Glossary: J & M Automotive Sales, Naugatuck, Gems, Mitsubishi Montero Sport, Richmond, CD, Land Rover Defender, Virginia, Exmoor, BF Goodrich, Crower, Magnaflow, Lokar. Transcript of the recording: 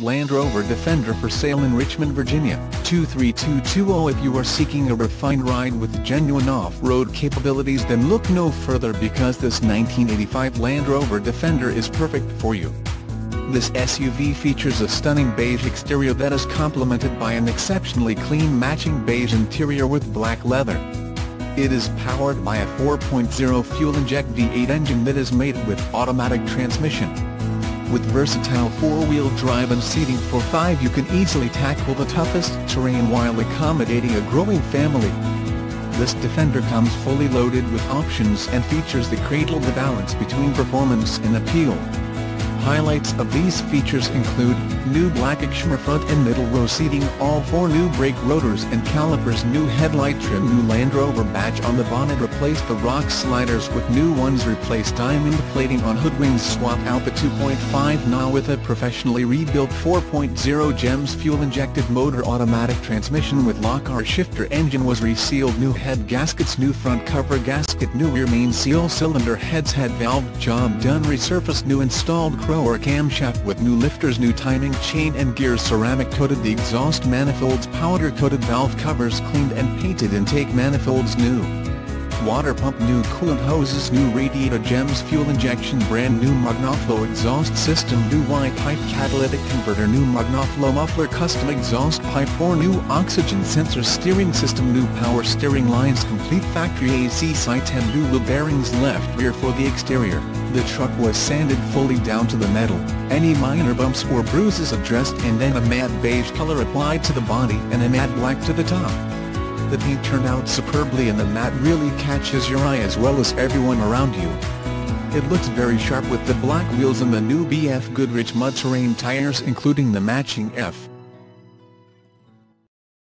Land Rover Defender for sale in Richmond, Virginia, 23220. If you are seeking a refined ride with genuine off-road capabilities, then look no further, because this 1985 Land Rover Defender is perfect for you. This SUV features a stunning beige exterior that is complemented by an exceptionally clean matching beige interior with black leather. It is powered by a 4.0 fuel-inject V8 engine that is made with automatic transmission. With versatile four-wheel drive and seating for five, you can easily tackle the toughest terrain while accommodating a growing family. This Defender comes fully loaded with options and features that cradle the balance between performance and appeal. Highlights of these features include new black Exmoor front and middle row seating, all four new brake rotors and calipers, new headlight trim, new Land Rover badge on the bonnet, replace the rock sliders with new ones, replace diamond plating on hood wings, swap out the 2.5 Nah with a professionally rebuilt 4.0 Gems fuel-injected motor, automatic transmission with Lokar shifter engine was resealed, new head gaskets, new front cover gasket, new rear main seal, cylinder heads, head valve job done, resurfaced, new installed Crower camshaft with new lifters, new timing chain and gears, ceramic coated the exhaust manifolds, powder coated valve covers, cleaned and painted intake manifolds, new water pump, new coolant hoses, new radiator, Gems fuel injection, brand new Magnaflow exhaust system, new Y-pipe catalytic converter, new Magnaflow muffler, custom exhaust pipe, four new oxygen sensor, steering system, new power steering lines, complete factory AC sight, and new wheel bearings left rear for the exterior. The truck was sanded fully down to the metal, any minor bumps or bruises addressed, and then a matte beige color applied to the body and a matte black to the top. The paint turned out superbly, and the matte really catches your eye as well as everyone around you. It looks very sharp with the black wheels and the new BF Goodrich mud terrain tires, including the matching F.